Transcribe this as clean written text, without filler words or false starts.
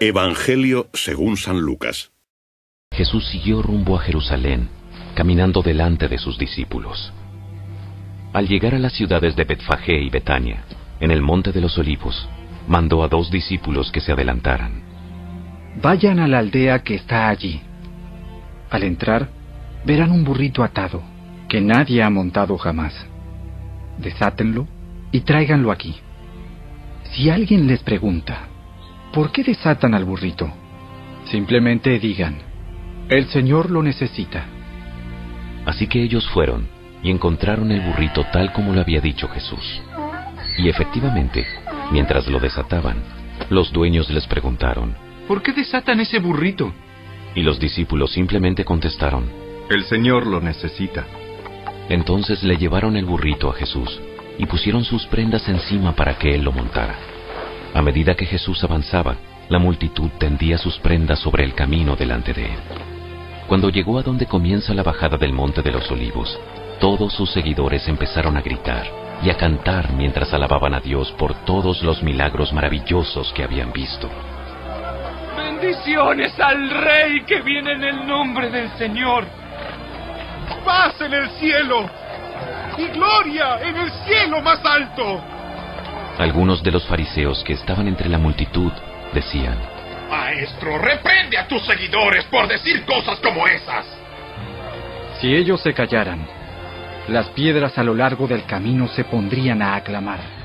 Evangelio según San Lucas. Jesús siguió rumbo a Jerusalén, caminando delante de sus discípulos. Al llegar a las ciudades de Betfajé y Betania, en el Monte de los Olivos, mandó a 2 discípulos que se adelantaran. Vayan a la aldea que está allí. Al entrar, verán un burrito atado, que nadie ha montado jamás. Desátenlo y tráiganlo aquí. Si alguien les pregunta, ¿por qué desatan al burrito?, simplemente digan, el Señor lo necesita. Así que ellos fueron y encontraron el burrito tal como lo había dicho Jesús. Y efectivamente, mientras lo desataban, los dueños les preguntaron, ¿por qué desatan ese burrito? Y los discípulos simplemente contestaron, el Señor lo necesita. Entonces le llevaron el burrito a Jesús y pusieron sus prendas encima para que él lo montara. A medida que Jesús avanzaba, la multitud tendía sus prendas sobre el camino delante de él. Cuando llegó a donde comienza la bajada del Monte de los Olivos, todos sus seguidores empezaron a gritar y a cantar mientras alababan a Dios por todos los milagros maravillosos que habían visto. ¡Bendiciones al Rey que viene en el nombre del Señor! ¡Paz en el cielo! ¡Y gloria en el cielo más alto! Algunos de los fariseos que estaban entre la multitud decían, Maestro, reprende a tus seguidores por decir cosas como esas. Si ellos se callaran, las piedras a lo largo del camino se pondrían a aclamar.